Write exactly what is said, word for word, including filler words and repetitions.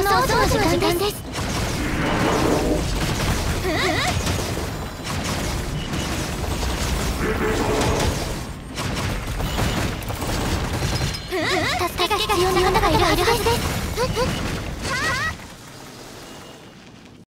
のお掃除の時間です。助けが必要な方がいるはずです。